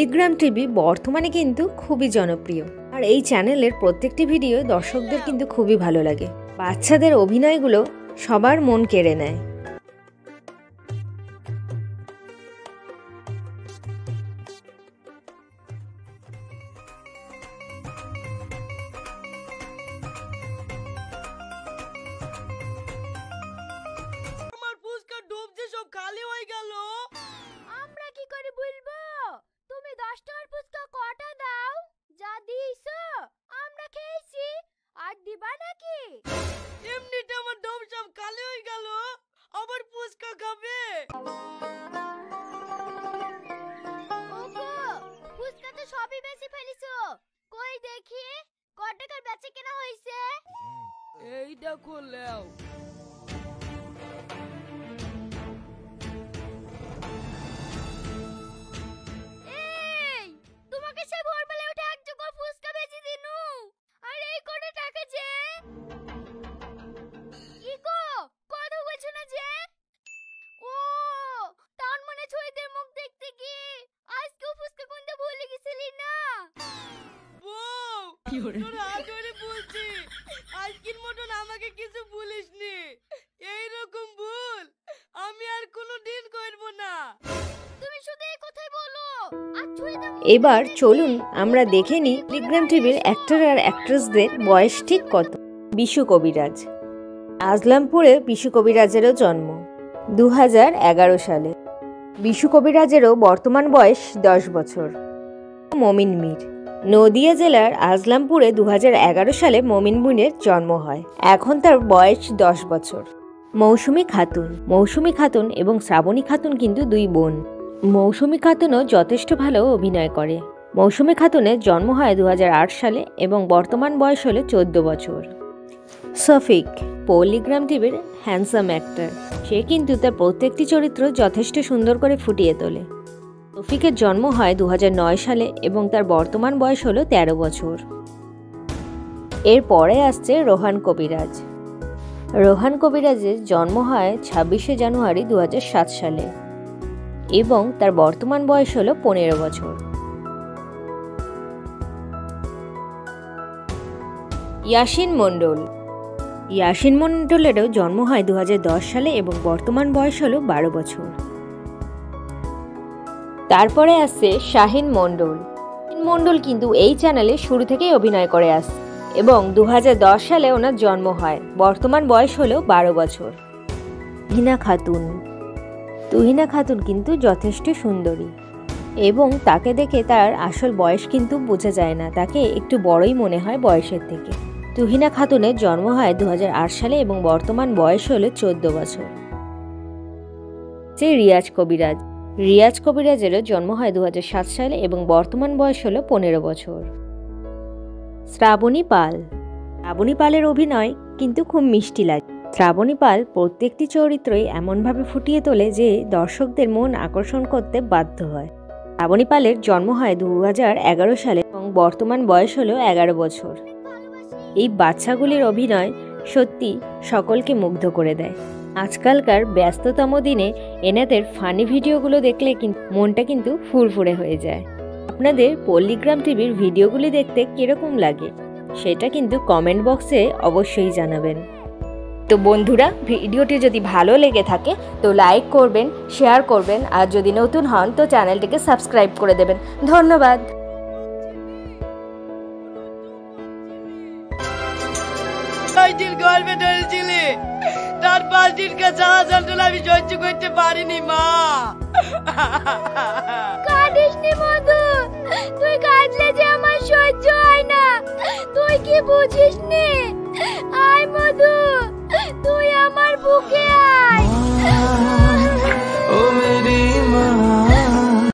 Polygram TV বর্তমানে কিন্তু খুবই জনপ্রিয় আর এই চ্যানেলের প্রত্যেকটি ভিডিও দর্শকদের কিন্তু খুবই ভালো লাগে। বাচ্চাদের অভিনয়গুলো সবার মন কেড়ে নেয়। এবার চলুন আমরা দেখে নিই পলিগ্রাম টিভির অ্যাক্টর আর অ্যাক্ট্রেসদের বয়স ঠিক কত। বিশু কবিরাজ। আজলামপুরে বিশু কবিরাজেরও জন্ম ২০১১ সালে। বিশু কবিরাজেরও বর্তমান বয়স ১০ বছর। মমিন মির। নদিয়া জেলার আজলামপুরে ২০১১ সালে মমিন মিরের জন্ম হয়। এখন তার বয়স ১০ বছর। মৌসুমি খাতুন। মৌসুমি খাতুন এবং শ্রাবণী খাতুন কিন্তু দুই বোন। মৌসুমি খাতুনও যথেষ্ট ভালো অভিনয় করে। মৌসুমি খাতুনের জন্ম হয় ২০০৮ সালে এবং বর্তমান বয়স হলো ১৪ বছর। সফিক। পলিগ্রাম টিভির হ্যান্ডসাম অ্যাক্টর। সে কিন্তু তার প্রত্যেকটি চরিত্র যথেষ্ট সুন্দর করে ফুটিয়ে তোলে। সফিকের জন্ম হয় ২০০৯ সালে এবং তার বর্তমান বয়স হলো ১৩ বছর। এরপরে আসছে রোহান কবিরাজ। রোহান কবিরাজের জন্ম হয় ২৬শে জানুয়ারি ২০০৭ সালে এবং তার বর্তমান বয়স হলো ১৫ বছর। ইয়াশিন মন্ডল। ইয়াশিন মন্ডলেরও জন্ম হয় ২০১০ সালে এবং বর্তমান বয়স হলো ১২ বছর। তারপরে আসছে শাহীন মন্ডল। মন্ডল কিন্তু এই চ্যানেলে শুরু থেকেই অভিনয় করে আসছে এবং ২০১০ সালে ওনার জন্ম হয়। বর্তমান বয়স হলো ১২ বছর। তুহিনা খাতুন। তুহিনা খাতুন কিন্তু যথেষ্ট সুন্দরী এবং তাকে দেখে তার আসল বয়স কিন্তু বোঝা যায় না, তাকে একটু বড়ই মনে হয় বয়সের থেকে। তুহিনা খাতুনের জন্ম হয় ২০০৮ সালে এবং বর্তমান বয়স হলো ১৪ বছর। সে রিয়াজ কবিরাজ। রিয়াজ কবিরাজেরও জন্ম হয় ২০০৭ সালে এবং বর্তমান বয়স হলো ১৫ বছর। শ্রাবণী পাল। শ্রাবণী পালের অভিনয় কিন্তু খুব মিষ্টি লাগে। শ্রাবণী পাল প্রত্যেকটি চরিত্রই এমনভাবে ফুটিয়ে তোলে যে দর্শকদের মন আকর্ষণ করতে বাধ্য হয়। শ্রাবণী পালের জন্ম হয় ২০১১ সালে এবং বর্তমান বয়স হলো ১১ বছর। এই বাচ্চাগুলির অভিনয় সত্যি সকলকে মুগ্ধ করে দেয়। আজকালকার ব্যস্ততম দিনে এনাদের ফানি ভিডিওগুলো দেখলে মনটা কিন্তু ফুরফুরে হয়ে যায়। আপনাদের পলিগ্রাম টিভির ভিডিওগুলি দেখতে কীরকম লাগে সেটা কিন্তু কমেন্ট বক্সে অবশ্যই জানাবেন। তো বন্ধুরা, ভিডিওটি যদি ভালো লেগে থাকে তো লাইক করবেন, শেয়ার করবেন আর যদি নতুন হন তো চ্যানেলটিকে সাবস্ক্রাইব করে দেবেন। ধন্যবাদ। তার 5 দিন সহ্য করতে পারিনি। মা কাঁদিসনি মধু, তুই কাঁদলে যে আমার সহ্য হয় না, তুই কি বুঝিসনি?